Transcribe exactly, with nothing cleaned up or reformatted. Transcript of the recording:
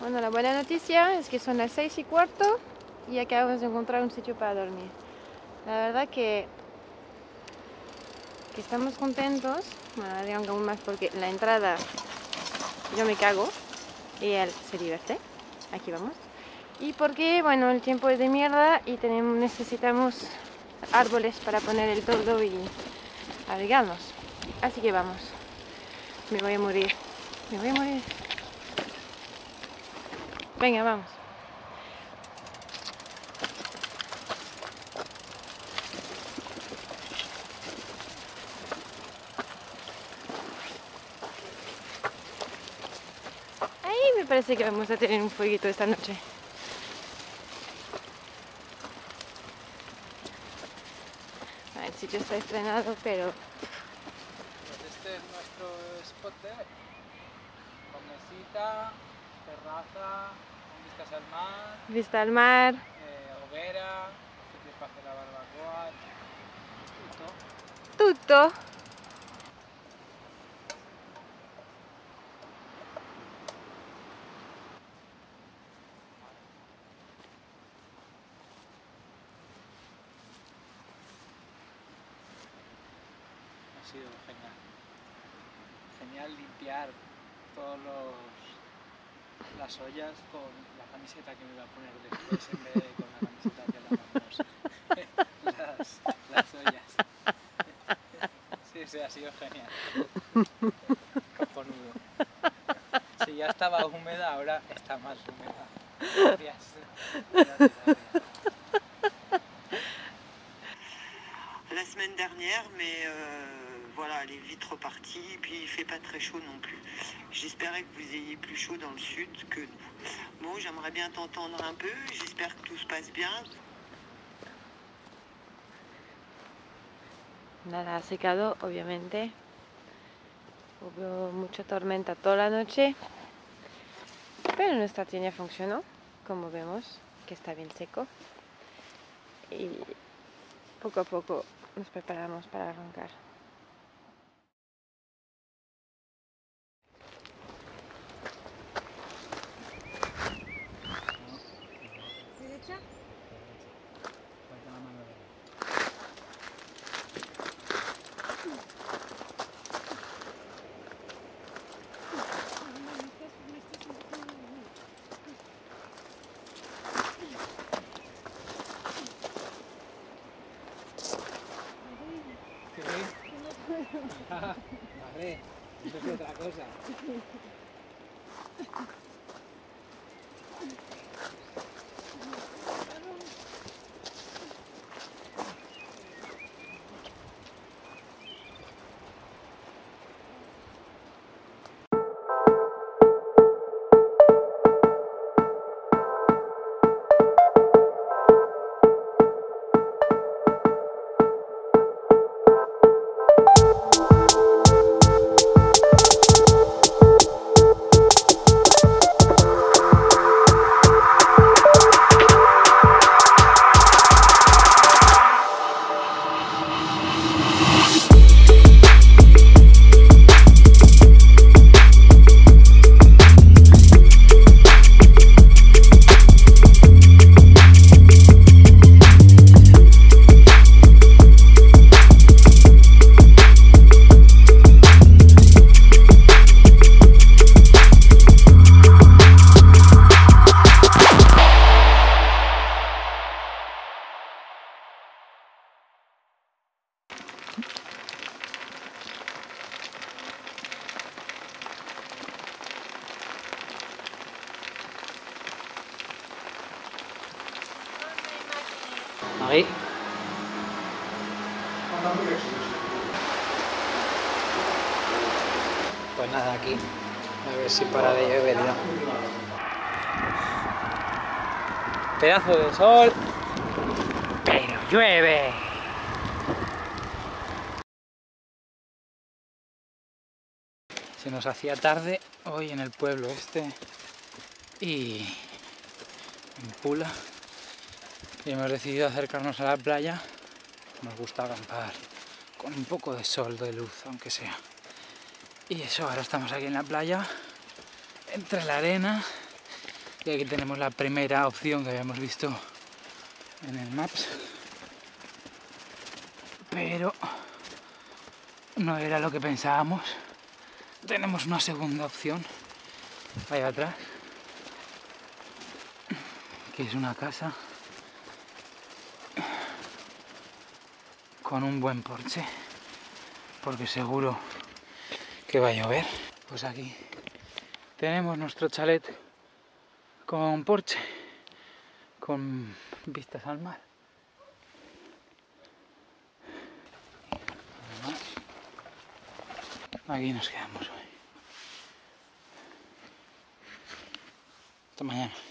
Bueno, la buena noticia es que son las seis y cuarto y acabamos de encontrar un sitio para dormir. La verdad que, que estamos contentos, bueno, aún más porque la entrada yo me cago y él se divierte, aquí vamos. Y porque, bueno, el tiempo es de mierda y tenemos, necesitamos árboles para poner el toldo y abrigarnos. Así que vamos, me voy a morir, me voy a morir. Venga, vamos. Ahí me parece que vamos a tener un fueguito esta noche. Ah, el sitio está estrenado, pero... Este es nuestro spot de hoy. Con mesita, terraza... Vistas al mar, Vista al mar. Eh, hoguera, sitio para hacer la barbacoa, tutto. Tutto. Ha sido genial. Genial limpiar todos los... las ollas con la camiseta que me iba a poner después en vez de con la camiseta que lavamos las, las ollas. Sí, sí, ha sido genial. Cojonudo. Si ya estaba húmeda, ahora está más húmeda. Gracias. Gracias, gracias. La semaine dernière, mais euh... voilà, les vitres reparties, puis il ne fait pas très chaud non plus. J'espérais que vous ayez plus chaud dans le sud que nous. Bon, j'aimerais bien t'entendre un peu, j'espère que tout se passe bien. Nada ha secado, obviamente. Hubo mucha tormenta toda la noche. Pero nuestra tienda funcionó, como vemos, que está bien seco. Y poco a poco nos preparamos para arrancar. Madre, eso es otra cosa. Marie. Pues nada, aquí. A ver si para de llover ya. Pedazo de sol. Pero llueve. Se nos hacía tarde hoy en el pueblo este y en Pula, y hemos decidido acercarnos a la playa. Nos gusta acampar con un poco de sol, de luz, aunque sea. Y eso, ahora estamos aquí en la playa, entre la arena, y aquí tenemos la primera opción que habíamos visto en el Maps, pero no era lo que pensábamos. Tenemos una segunda opción ahí atrás, que es una casa con un buen porche, porque seguro que va a llover. Pues aquí tenemos nuestro chalet con porche, con vistas al mar. Aquí nos quedamos hoy. Hasta mañana.